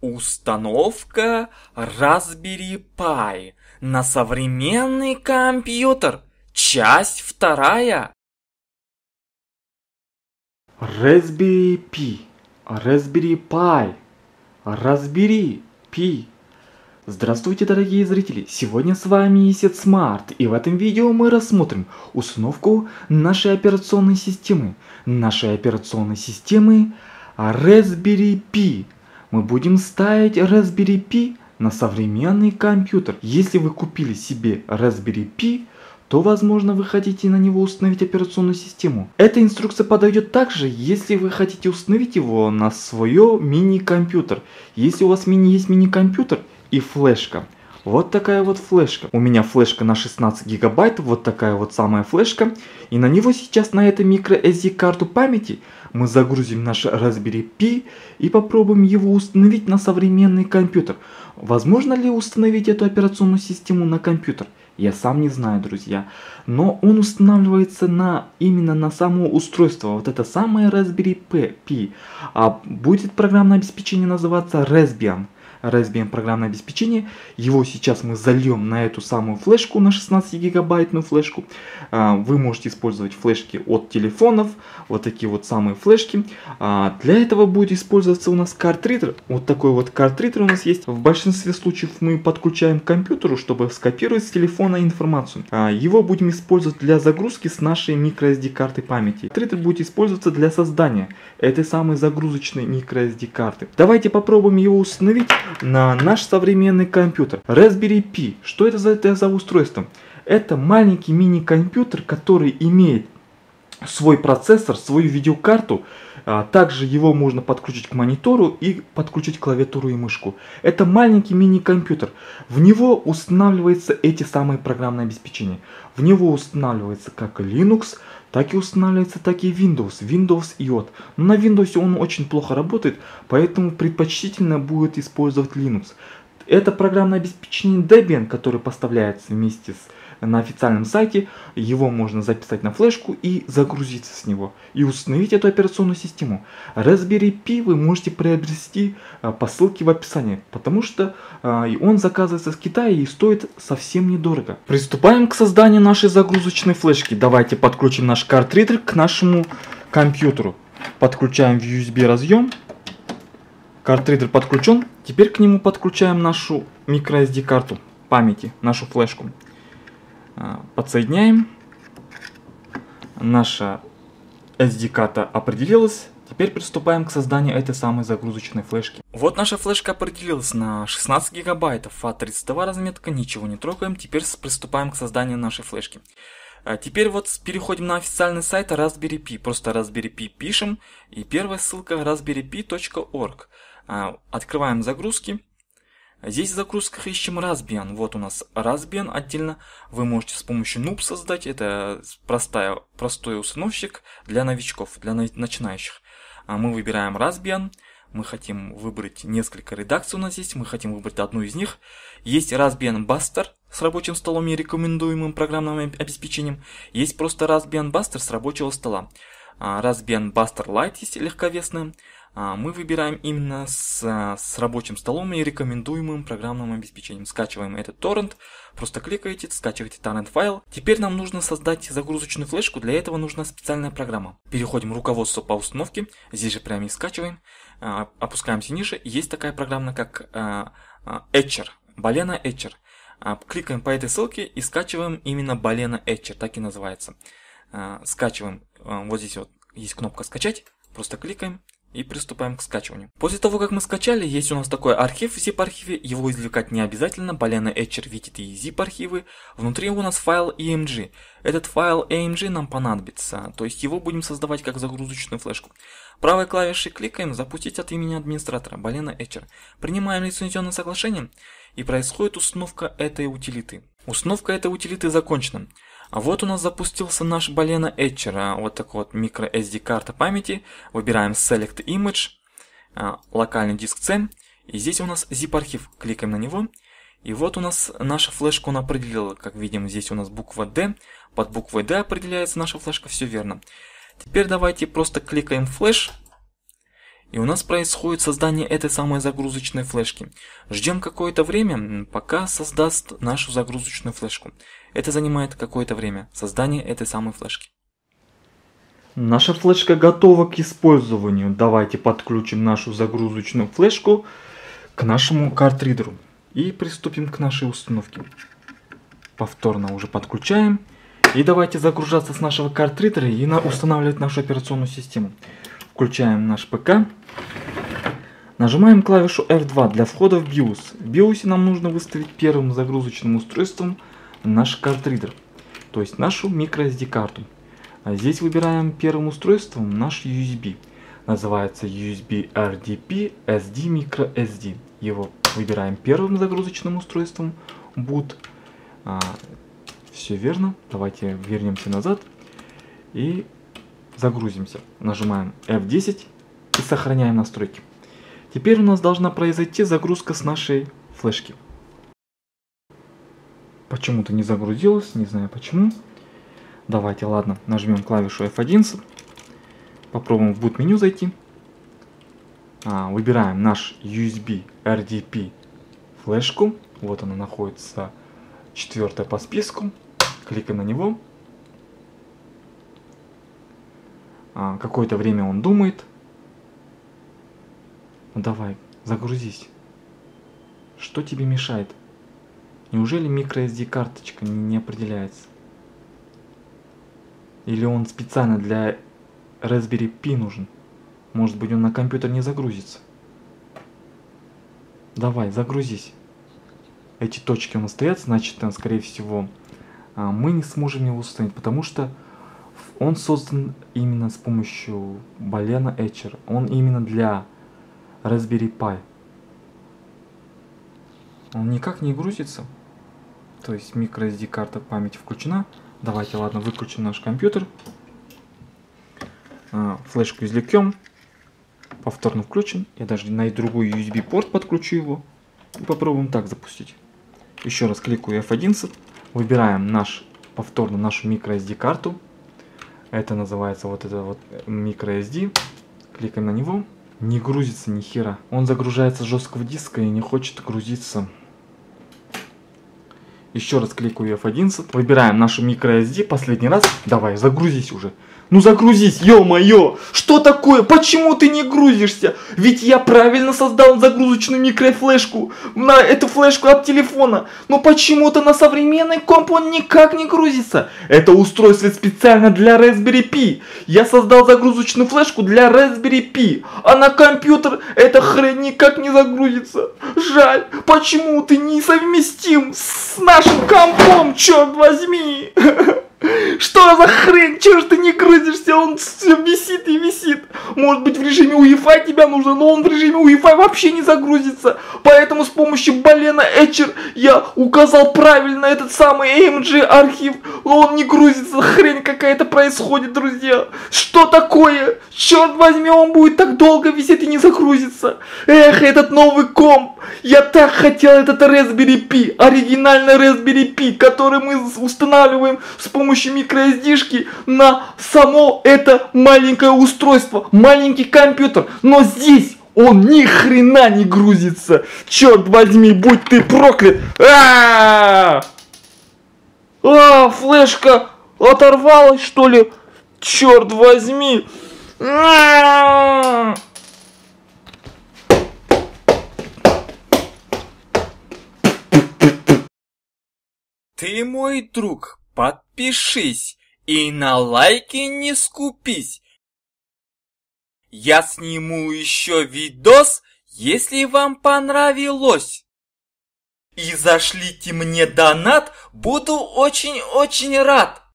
Установка Raspberry Pi на современный компьютер. Часть вторая. Raspberry Pi, Raspberry Pi, Raspberry Pi. Здравствуйте, дорогие зрители! Сегодня с вами Esset Smart, и в этом видео мы рассмотрим установку нашей операционной системы Raspberry Pi. Мы будем ставить Raspberry Pi на современный компьютер. Если вы купили себе Raspberry Pi, то, возможно, вы хотите на него установить операционную систему. Эта инструкция подойдет также, если вы хотите установить его на свой мини-компьютер. Если у вас есть мини-компьютер и флешка. Вот такая вот флешка. У меня флешка на 16 гигабайт, вот такая вот самая флешка. И на него сейчас, на эту microSD карту памяти, мы загрузим наш Raspberry Pi и попробуем его установить на современный компьютер. Возможно ли установить эту операционную систему на компьютер? Я сам не знаю, друзья. Но он устанавливается именно на само устройство. Вот это самое Raspberry Pi. А будет программное обеспечение называться Raspbian. Raspbian программное обеспечение. Его сейчас мы зальем на эту самую флешку, на 16-гигабайтную флешку. Вы можете использовать флешки от телефонов, вот такие вот самые флешки. Для этого будет использоваться у нас картридер. Вот такой вот картридер у нас есть. В большинстве случаев мы подключаем к компьютеру, чтобы скопировать с телефона информацию. Его будем использовать для загрузки с нашей microSD карты памяти. Картридер будет использоваться для создания этой самой загрузочной microSD карты. Давайте попробуем его установить на наш современный компьютер. Raspberry Pi. Что это за устройство? Это маленький мини-компьютер, который имеет свой процессор, свою видеокарту. Также его можно подключить к монитору и подключить клавиатуру и мышку. Это маленький мини-компьютер. В него устанавливаются эти самые программные обеспечения. В него устанавливается как Linux, так и устанавливается, так и Windows. Windows IOT. Но на Windows он очень плохо работает, поэтому предпочтительно будет использовать Linux. Это программное обеспечение Debian, которое поставляется вместе на официальном сайте. Его можно записать на флешку и загрузиться с него. И установить эту операционную систему. Raspberry Pi вы можете приобрести по ссылке в описании. Потому что он заказывается с Китая и стоит совсем недорого. Приступаем к созданию нашей загрузочной флешки. Давайте подключим наш картридер к нашему компьютеру. Подключаем в USB разъем. Картридер подключен. Теперь к нему подключаем нашу microSD карту памяти, нашу флешку. Подсоединяем. Наша SD-карта определилась. Теперь приступаем к созданию этой самой загрузочной флешки. Вот наша флешка определилась на 16 гигабайтов. А32 разметка, ничего не трогаем. Теперь приступаем к созданию нашей флешки. Теперь вот переходим на официальный сайт Raspberry Pi. Просто Raspberry Pi пишем. И первая ссылка raspberrypi.org. Открываем загрузки. Здесь в загрузках ищем Raspbian. Вот у нас Raspbian отдельно. Вы можете с помощью Noob создать. Это простой установщик для новичков, для начинающих. Мы выбираем Raspbian. Мы хотим выбрать несколько редакций у нас здесь. Мы хотим выбрать одну из них. Есть Raspbian Buster с рабочим столом и рекомендуемым программным обеспечением. Есть просто Raspbian Buster с рабочего стола. Raspbian Buster Lite есть легковесная. Мы выбираем именно с рабочим столом и рекомендуемым программным обеспечением. Скачиваем этот торрент, просто кликаете, скачиваете торрент файл. Теперь нам нужно создать загрузочную флешку, для этого нужна специальная программа. Переходим в руководство по установке, здесь же прямо и скачиваем. Опускаемся ниже, есть такая программа как Etcher, Balena Etcher. Кликаем по этой ссылке и скачиваем именно Balena Etcher, так и называется. Скачиваем, вот здесь вот есть кнопка скачать, просто кликаем. И приступаем к скачиванию. После того, как мы скачали, есть у нас такой архив в zip-архиве. Его извлекать не обязательно. Balena Etcher видит и zip-архивы. Внутри у нас файл EMG. Этот файл EMG нам понадобится. То есть его будем создавать как загрузочную флешку. Правой клавишей кликаем «Запустить от имени администратора» Balena Etcher. Принимаем лицензионное соглашение. И происходит установка этой утилиты. Установка этой утилиты закончена. А вот у нас запустился наш Balena Etcher. Вот такой вот microSD карта памяти. Выбираем Select Image, локальный диск C. И здесь у нас zip-архив. Кликаем на него. И вот у нас наша флешка, он определила. Как видим, здесь у нас буква D. Под буквой D определяется наша флешка. Все верно. Теперь давайте просто кликаем флеш. И у нас происходит создание этой самой загрузочной флешки. Ждем какое-то время, пока создаст нашу загрузочную флешку. Это занимает какое-то время, создание этой самой флешки. Наша флешка готова к использованию. Давайте подключим нашу загрузочную флешку к нашему картридеру. И приступим к нашей установке. Повторно уже подключаем. И давайте загружаться с нашего картридера и устанавливать нашу операционную систему. Включаем наш ПК. Нажимаем клавишу F2 для входа в BIOS. В BIOS нам нужно выставить первым загрузочным устройством наш картридер, то есть нашу microSD-карту. А здесь выбираем первым устройством наш USB. Называется USB RDP SD MicroSD. Его выбираем первым загрузочным устройством. Boot. Все верно. Давайте вернемся назад и загрузимся. Нажимаем F10 и сохраняем настройки. Теперь у нас должна произойти загрузка с нашей флешки. Почему-то не загрузилось, не знаю почему. Давайте, ладно, нажмем клавишу F11. Попробуем в boot меню зайти. Выбираем наш USB RDP флешку. Вот она находится, 4-я по списку. Кликаем на него. Какое-то время он думает. Ну давай, загрузись. Что тебе мешает? Неужели microSD карточка не определяется? Или он специально для Raspberry Pi нужен? Может быть, он на компьютер не загрузится? Давай, загрузись. Эти точки у нас стоят, значит, там, скорее всего, мы не сможем его установить, потому что он создан именно с помощью Balena Etcher. Он именно для Raspberry Pi. Он никак не грузится. То есть microSD карта памяти включена. Давайте, ладно, выключим наш компьютер. Флешку извлекем. Повторно включим. Я даже на другой USB порт подключу его. И попробуем так запустить. Еще раз кликаю F11. Выбираем повторно нашу microSD карту. Это называется вот microSD. Кликаем на него. Не грузится ни хера. Он загружается с жесткого диска и не хочет грузиться. Еще раз кликаю F11. Выбираем нашу microSD. Последний раз. Давай, загрузись уже. Ну загрузись, ё-моё! Что такое? Почему ты не грузишься? Ведь я правильно создал загрузочную микрофлешку. На эту флешку от телефона. Но почему-то на современный комп он никак не грузится. Это устройство специально для Raspberry Pi. Я создал загрузочную флешку для Raspberry Pi. А на компьютер эта хрень никак не загрузится. Жаль, почему ты не совместим с нашим компом, черт возьми? Что за хрень? Чего ж ты не грузишься? Он все висит и висит. Может быть, в режиме UEFI тебя нужно, но он в режиме UEFI вообще не загрузится. Поэтому с помощью Balena Etcher я указал правильно этот самый AMG архив, но он не грузится. Хрень какая-то происходит, друзья. Что такое? Черт возьми, он будет так долго висеть и не загрузится. Эх, этот новый комп. Я так хотел этот Raspberry Pi, оригинальный Raspberry Pi, который мы устанавливаем с помощью microSD-шки на само это маленькое устройство, маленький компьютер, но здесь он ни хрена не грузится. Черт возьми, будь ты проклят! Флешка оторвалась, что ли? Черт возьми! Ты мой друг. Подпишись и на лайки не скупись. Я сниму еще видос, если вам понравилось. И зашлите мне донат, буду очень-очень рад.